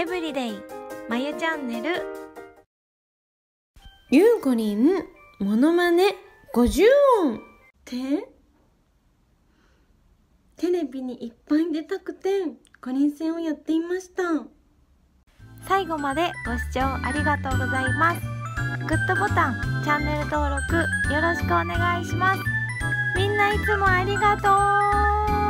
エブリデイまゆチャンネルゆうこりんものまね50音ってテレビにいっぱい出たくて五輪戦をやっていました。最後までご視聴ありがとうございます。グッドボタン、チャンネル登録よろしくお願いします。みんないつもありがとう。